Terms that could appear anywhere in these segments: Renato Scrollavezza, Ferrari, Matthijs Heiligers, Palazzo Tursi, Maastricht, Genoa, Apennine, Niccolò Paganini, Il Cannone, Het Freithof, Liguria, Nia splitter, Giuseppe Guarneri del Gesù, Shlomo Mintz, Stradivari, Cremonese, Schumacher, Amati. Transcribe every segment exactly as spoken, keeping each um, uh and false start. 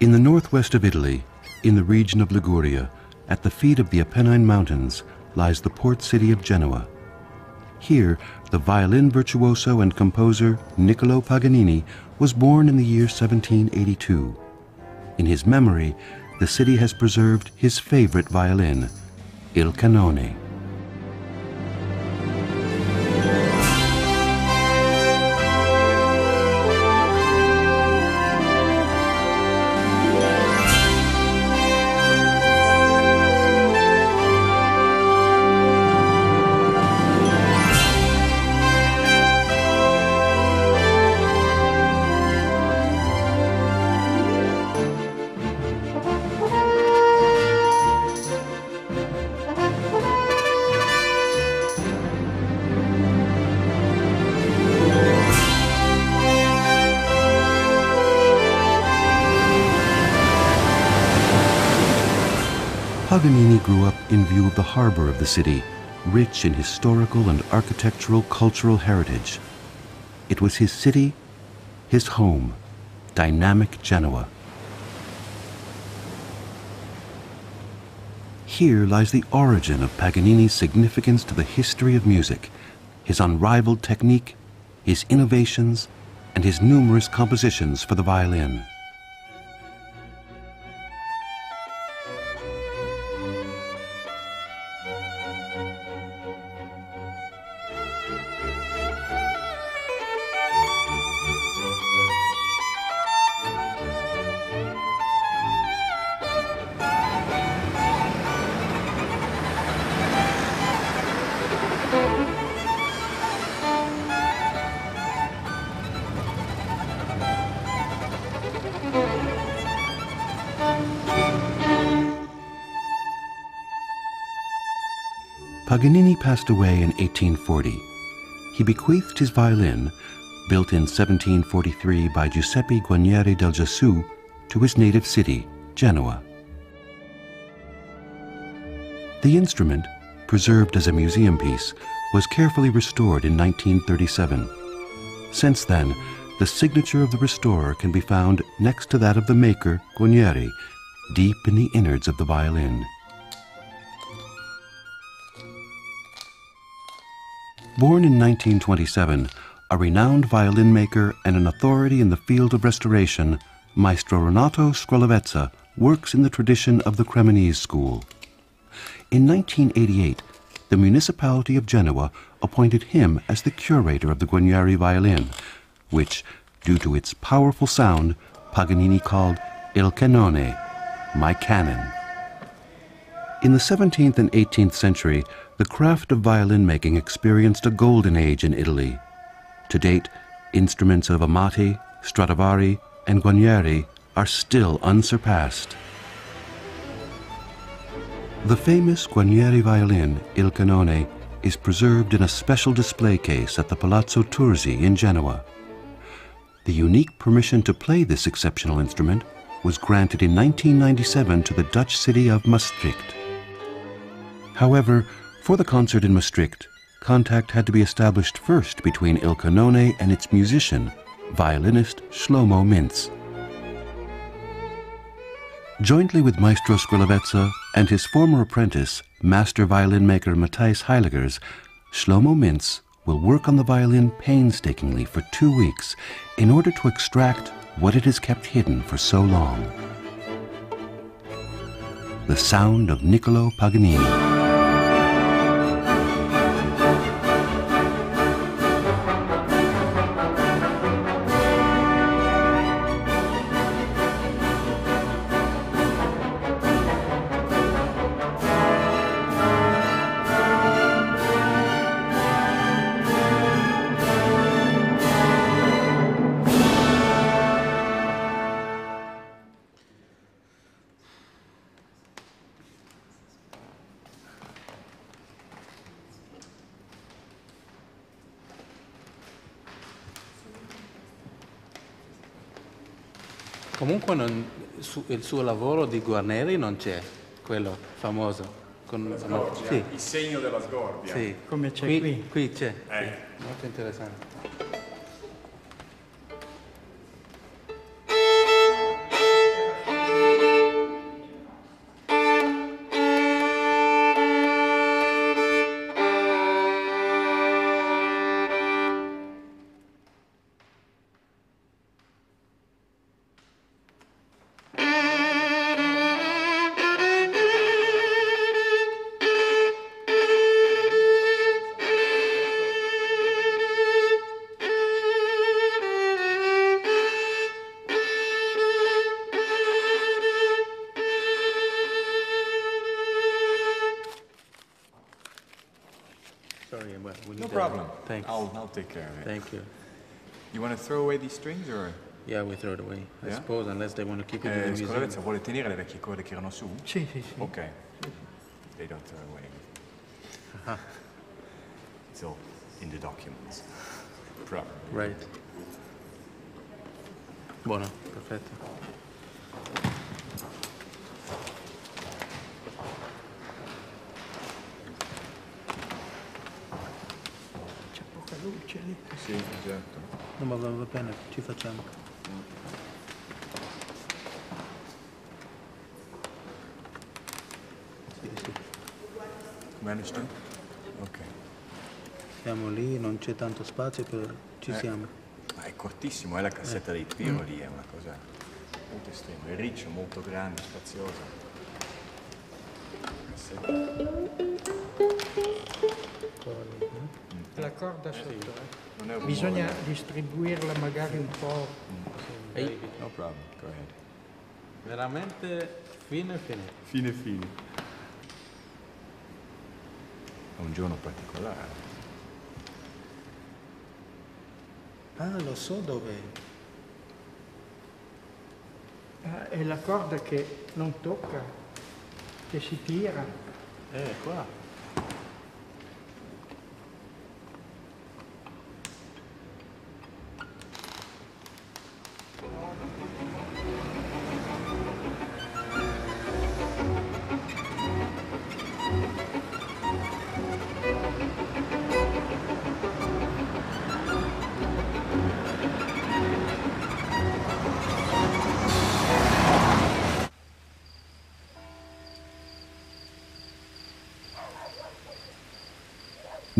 In the northwest of Italy, in the region of Liguria, at the feet of the Apennine Mountains, lies the port city of Genoa. Here, the violin virtuoso and composer Niccolò Paganini was born in the year seventeen eighty-two. In his memory, the city has preserved his favorite violin, Il Cannone. Paganini grew up in view of the harbor of the city, rich in historical and architectural cultural heritage. It was his city, his home, dynamic Genoa. Here lies the origin of Paganini's significance to the history of music, his unrivaled technique, his innovations, and his numerous compositions for the violin. Paganini passed away in eighteen forty. He bequeathed his violin, built in seventeen forty-three by Giuseppe Guarneri del Gesù, to his native city, Genoa. The instrument, preserved as a museum piece, was carefully restored in nineteen thirty-seven. Since then, the signature of the restorer can be found next to that of the maker, Guarneri, deep in the innards of the violin. Born in nineteen twenty-seven, a renowned violin maker and an authority in the field of restoration, Maestro Renato Scrollavezza works in the tradition of the Cremonese school. In nineteen eighty-eight, the municipality of Genoa appointed him as the curator of the Guarneri violin, which, due to its powerful sound, Paganini called Il Cannone, my cannon. In the seventeenth and eighteenth century, the craft of violin making experienced a golden age in Italy. To date, instruments of Amati, Stradivari, and Guarneri are still unsurpassed. The famous Guarneri violin, Il Cannone, is preserved in a special display case at the Palazzo Tursi in Genoa. The unique permission to play this exceptional instrument was granted in nineteen ninety-seven to the Dutch city of Maastricht. However, for the concert in Maastricht, contact had to be established first between Il Cannone and its musician, violinist Shlomo Mintz. Jointly with Maestro Scrollavezza and his former apprentice, master violin maker Matthijs Heiligers, Shlomo Mintz will work on the violin painstakingly for two weeks in order to extract what it has kept hidden for so long. The sound of Niccolò Paganini. Comunque non, su, il suo lavoro di Guarneri non c'è, quello famoso. Con, sgorbia, sì. Il segno della sgorbia. Sì, come c'è qui. Qui, qui c'è, eh. Sì. Molto interessante. Well, we need no problem. One. Thanks. I'll, I'll take care of it. Thank you. You want to throw away these strings, or? Yeah, we throw it away. I yeah? suppose, unless they want to keep it eh, in the museum. Vuole tenere le vecchie corde che erano su? Sì, sì, sì. Okay. They don't throw away. Uh-huh. It's all in the documents. Probably. Right. Buono, perfetto. C'è poca luce lì. Sì, esatto. No, ma va bene, ci facciamo. Sì, sì. Manage to? Ok. Siamo lì, non c'è tanto spazio, però ci eh. siamo. Ma è cortissimo, è la cassetta eh. dei Piro lì, è una cosa molto estrema, è riccio, molto grande, spaziosa. Cassetta. La corda sotto, eh? Non è un Bisogna buono. distribuirla magari un po'. Mm. Hey. No problem, go ahead. Veramente fine fine. Fine fine. È un giorno particolare. Ah, lo so dov'è. Ah, è la corda che non tocca, che si tira. Eh, qua.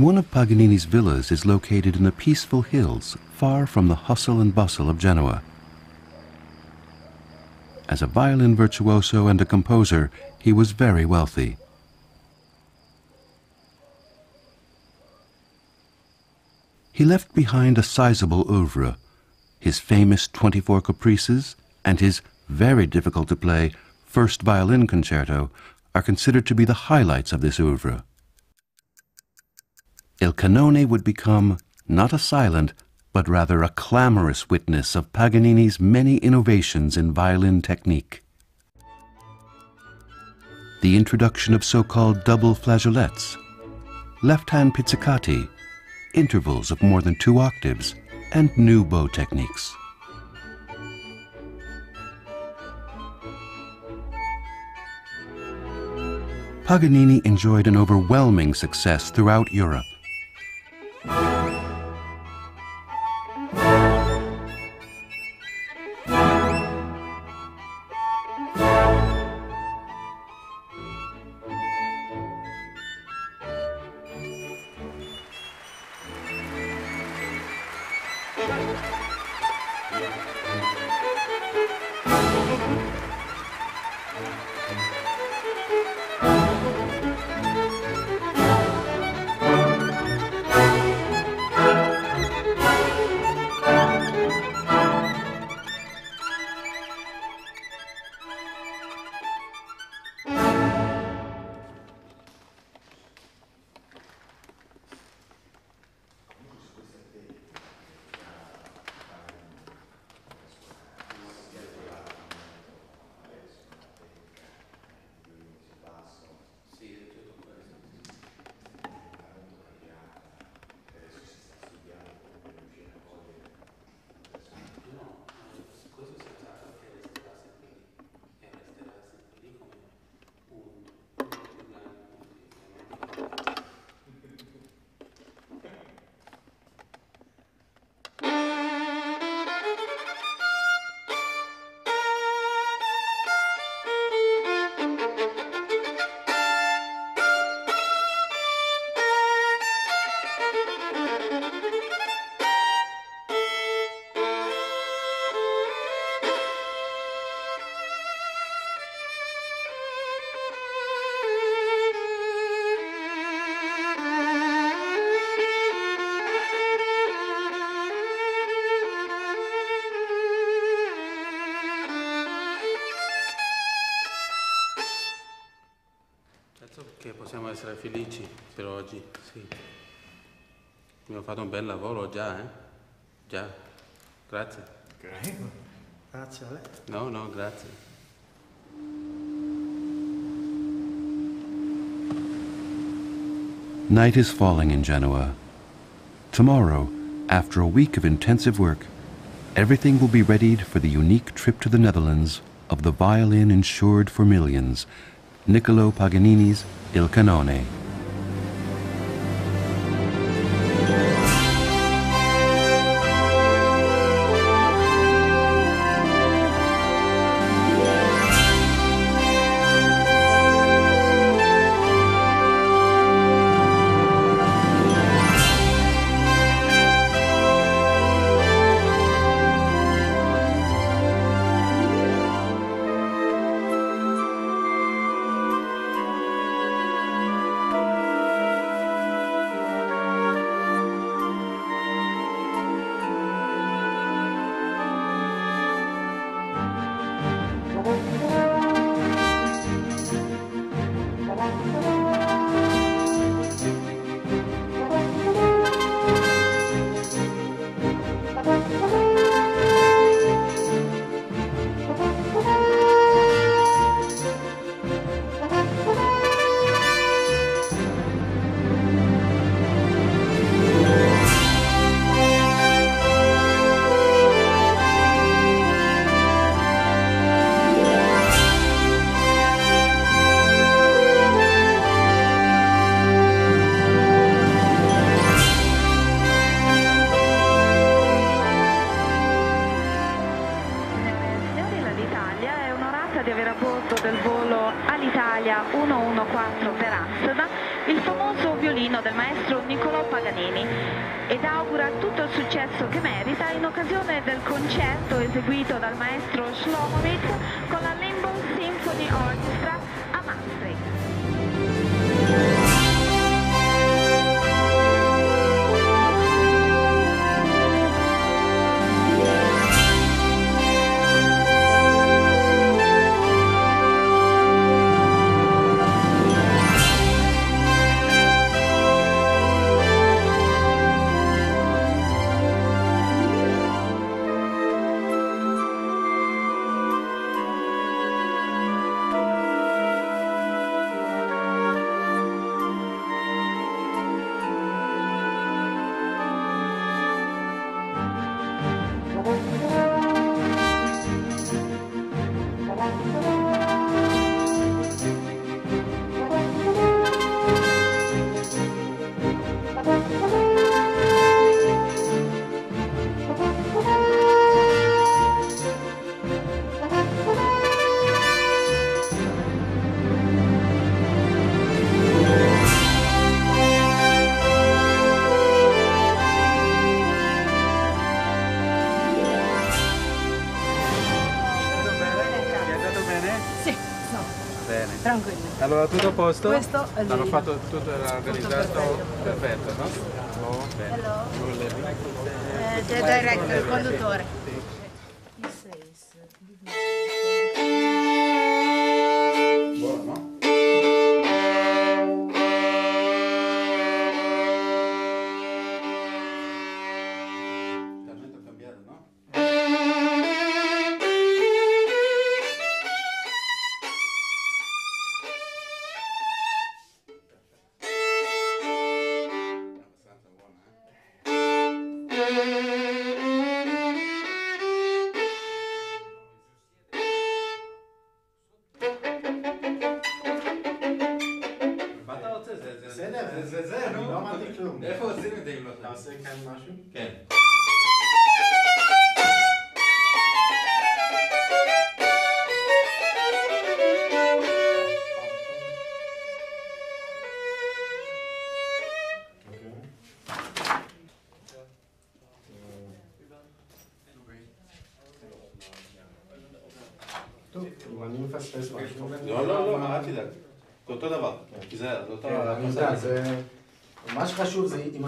One of Paganini's villas is located in the peaceful hills, far from the hustle and bustle of Genoa. As a violin virtuoso and a composer, he was very wealthy. He left behind a sizable oeuvre, his famous twenty-four caprices and his very difficult to play first violin concerto are considered to be the highlights of this oeuvre. Il Cannone would become, not a silent, but rather a clamorous witness of Paganini's many innovations in violin technique. The introduction of so-called double flageolets, left-hand pizzicati, intervals of more than two octaves, and new bow techniques. Paganini enjoyed an overwhelming success throughout Europe. Possiamo essere felici per oggi, sì. Abbiamo fatto un bel lavoro già, eh? Già. Grazie. Okay. Grazie a lei. No, no, grazie. Night is falling in Genoa. Tomorrow, after a week of intensive work, everything will be readied for the unique trip to the Netherlands of the violin insured for millions, Niccolò Paganini's Il Cannone. Allora, tutto a posto? Questo è il... Hanno fatto tutto, era organizzato tutto perfetto. perfetto, no? Oh, bene. Eh, the director, il conduttore. Buono, no? L'argento ha cambiato, no?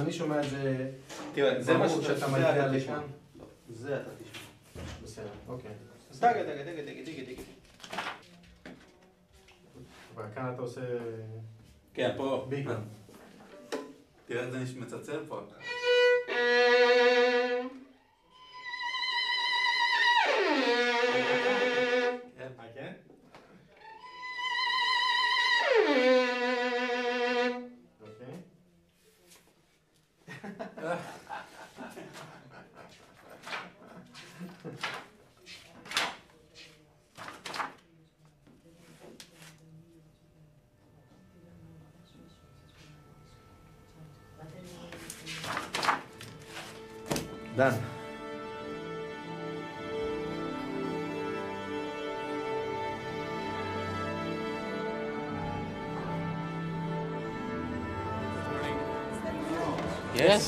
אני שומע את זה, זה משהו שאתה מגיע לשם. לא, זה אתה תשמע. בסדר, אוקיי. אז דגה, דגה, דגה, דגה, דגה. אבל כאן אתה עושה... כן, פה. ביגה. תראה, זה אני מצלצל פה. Done. Yes?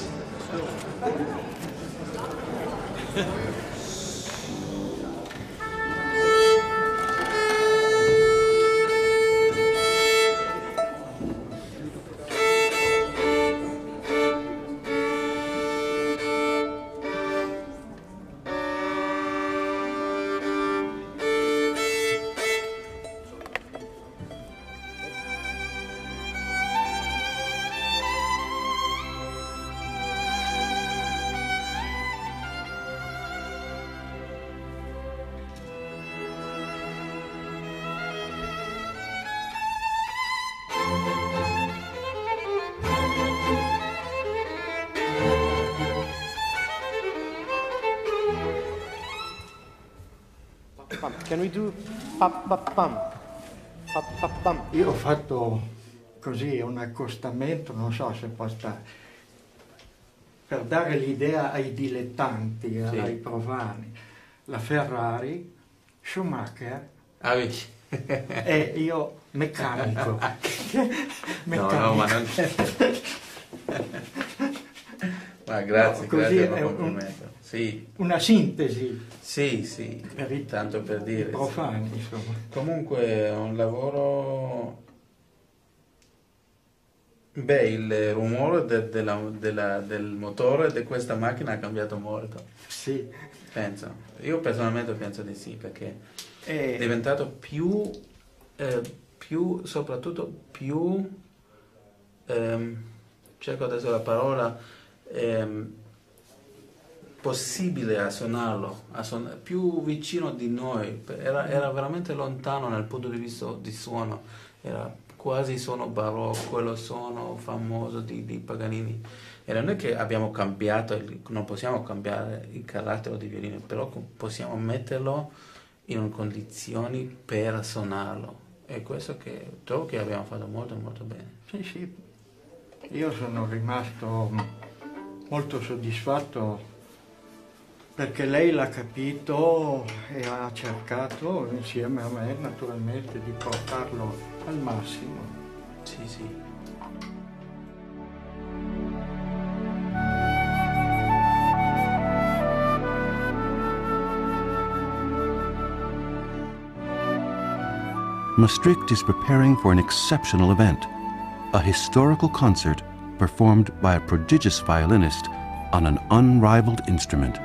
Can we do pap pap pam? Pap pap pam. Io ho fatto così un accostamento, non so se possa, per dare l'idea ai dilettanti, sì, ai profani. La Ferrari, Schumacher, ah, e io meccanico. Meccanico. No, no, ma non ma grazie, no, così grazie per un complimento. Un... Sì. Una sintesi. Sì, sì, per i, tanto per dire. Profani, sì, insomma. Comunque è un lavoro... Beh, il rumore de, de la, de la, del motore di questa macchina ha cambiato molto. Sì. Penso. Io personalmente penso di sì, perché e... è diventato più, eh, più, soprattutto più, ehm, cerco adesso la parola, ehm, possibile a suonarlo, a suon più vicino di noi, era, era veramente lontano dal punto di vista di suono, era quasi suono barocco, quello suono famoso di, di Paganini. E non è che abbiamo cambiato, il, non possiamo cambiare il carattere di violino, però possiamo metterlo in condizioni per suonarlo. E questo che trovo che abbiamo fatto molto molto bene. Sì, sì, io sono rimasto molto soddisfatto, perché lei l'ha capito e ha cercato, insieme a me naturalmente, di portarlo al massimo. Sì, sì. Maastricht is preparing for an exceptional event, a historical concert performed by a prodigious violinist on an unrivaled instrument.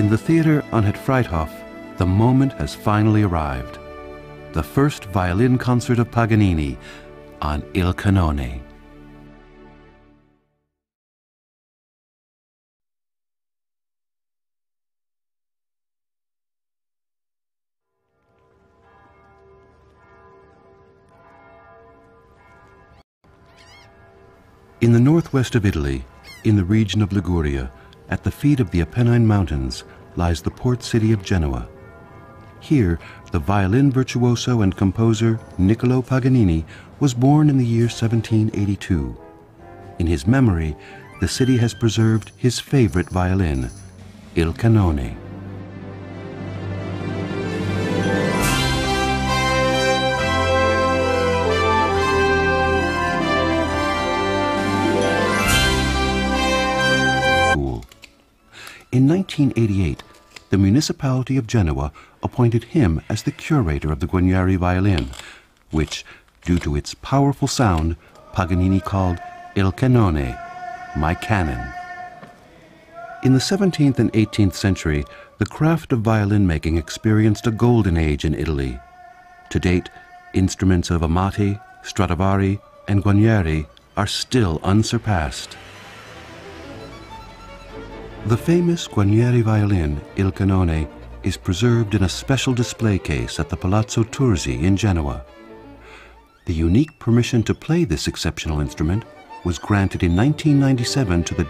In the theater on Het Freithof, the moment has finally arrived. The first violin concert of Paganini on Il Cannone. In the northwest of Italy, in the region of Liguria, at the feet of the Apennine Mountains, lies the port city of Genoa. Here, the violin virtuoso and composer Niccolò Paganini was born in the year seventeen eighty-two. In his memory, the city has preserved his favorite violin, Il Cannone. In nineteen eighty-eight, the municipality of Genoa appointed him as the curator of the Guarneri violin, which, due to its powerful sound, Paganini called Il Cannone, my cannon. In the seventeenth and eighteenth century, the craft of violin making experienced a golden age in Italy. To date, instruments of Amati, Stradivari, and Guarneri are still unsurpassed. The famous Guarneri violin, Il Cannone, is preserved in a special display case at the Palazzo Tursi in Genoa. The unique permission to play this exceptional instrument was granted in nineteen ninety-seven to the...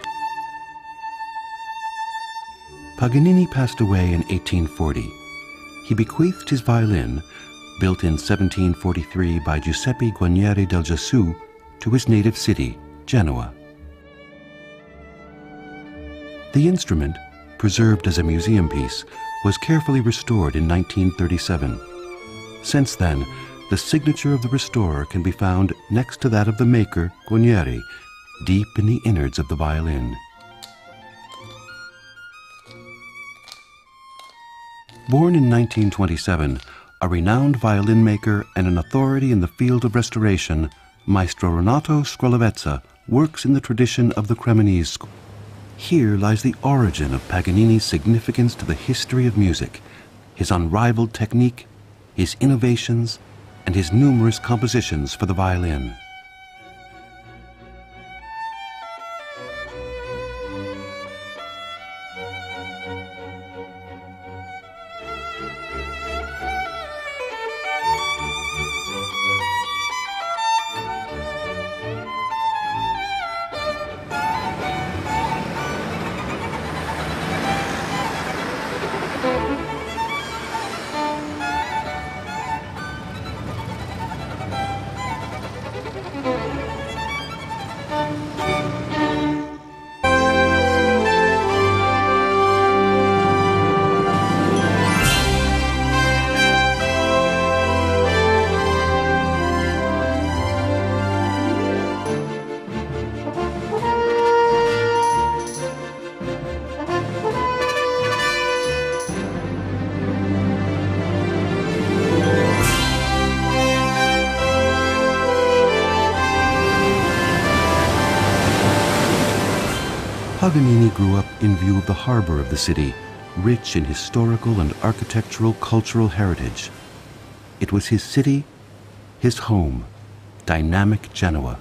Paganini passed away in eighteen forty. He bequeathed his violin, built in seventeen forty-three by Giuseppe Guarneri del Gesù, to his native city, Genoa. The instrument, preserved as a museum piece, was carefully restored in nineteen thirty-seven. Since then, the signature of the restorer can be found next to that of the maker, Guarneri, deep in the innards of the violin. Born in nineteen twenty-seven, a renowned violin maker and an authority in the field of restoration, Maestro Renato Scrollavezza works in the tradition of the Cremonese school. Here lies the origin of Paganini's significance to the history of music, his unrivaled technique, his innovations, and his numerous compositions for the violin. Paganini grew up in view of the harbor of the city, rich in historical and architectural cultural heritage. It was his city, his home, dynamic Genoa.